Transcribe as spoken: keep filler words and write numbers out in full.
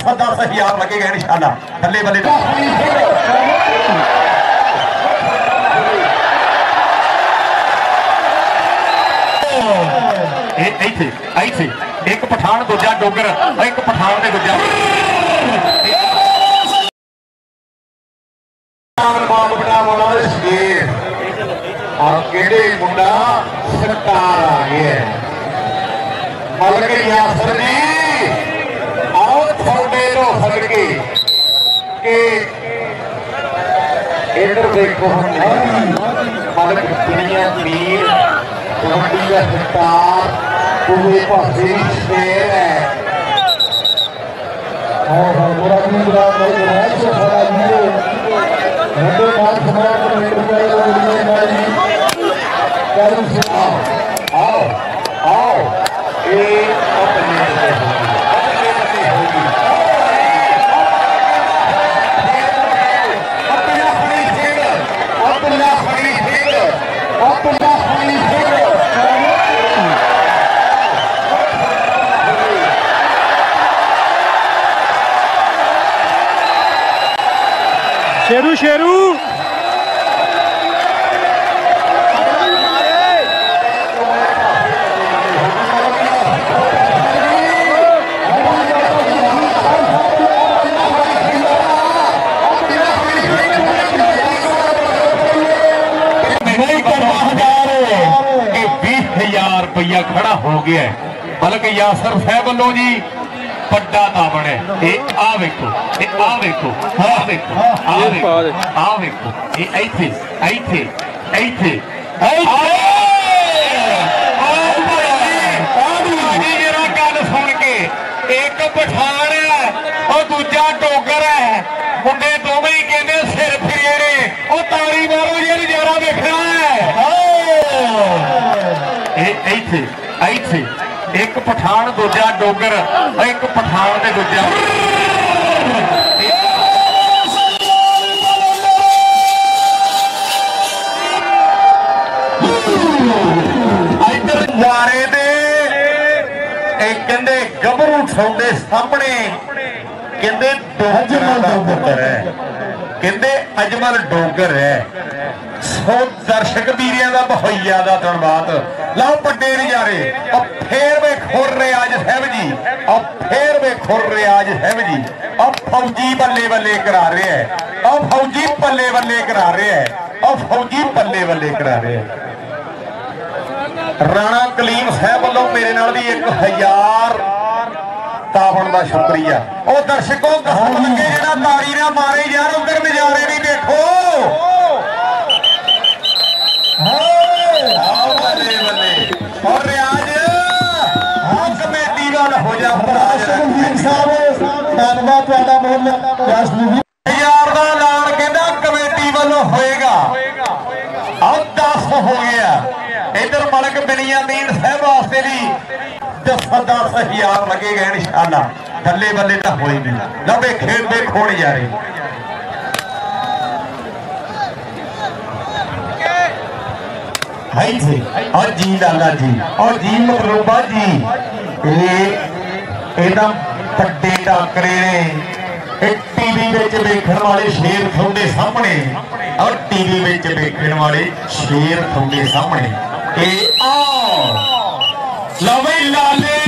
जबरदस्त ही आप लगेगा इंशाल्लाह। बल्ले बल्ले एक पठान दूजा डोगर, एक पठान ने दूजा और केड़े मुंडा सरकार आ गया मलके यासर जी और थोड़े रो फलके के इधर देखो मलक दुनिया पीर कबड्डी का सरकार पूरे पासी शेर है और हमारा मुंडा नहीं है सफाई में हमारे पास हमारा मुंडा आओ आओ ये अपने शेरू शेरू खड़ा हो गया है बल्कि यासर साहब वालों जी बड़ा दामन है। ये आ देखो ये आ देखो आ देखो आ देखो आ देखो ये ऐसे ऐसे ऐसे जरा गल सुन के एक पठान है और दूजा डोगर है मुंडे दोवें ही कहते सिर फेरे और तारी मारो जी नजारा देखना है। एक पठान दूजा डोगर एक पठान ने दूजा इधर नारे दे कहते गभरू सौंदे सामने कहते अजमल डोगर है कहते अजमल डोगर है सो दर्शक वीरिया का बहैया का धन्यवाद। लाओ बड़े नजारे और फिर वे खुर रियाज साहब जी और फिर वे खुर रियाज साहब जी और फौजी बल्ले बल्ले करा रहे हैं और फौजी बल्ले बल्ले करा रहे हैं और फौजी बल्ले बल्ले करा रहे हैं। राणा कलीम साहब वालों मेरे नाल भी एक हजार तावन का शुक्रिया। और दर्शकों कहन लगे जिहड़ा तारी ना मारे यार उधर नजारे भी देखो और आज हम कमेटी वाल हो जा राजन साहब धन्यवाद ਤੁਹਾਡਾ ਬਹੁਤ ਪਿਆਸ ਨੂੰ यार ਦਾ ਐਲਾਨ ਕਹਿੰਦਾ ਕਮੇਟੀ ਵੱਲੋਂ होएगा अब दस हो गया। इधर मलक बिनियामीन साहब वास्ते भी दसदा हजार लगेगा इंशाल्लाह। बल्ले बल्ले ਤਾਂ ਹੋਈ ਨਹੀਂ ਲਵੇ ਖੇਡ ਦੇ ਖੋਣ ਯਾਰੇ हाई जी और जी लाला जी और जी मकरूबा जी बड़े टाकरे ने टीवी वेखण वाले शेर थोड़े सामने और टीवी वेखण वाले शेर थोड़े सामने ए आओ लवे लाले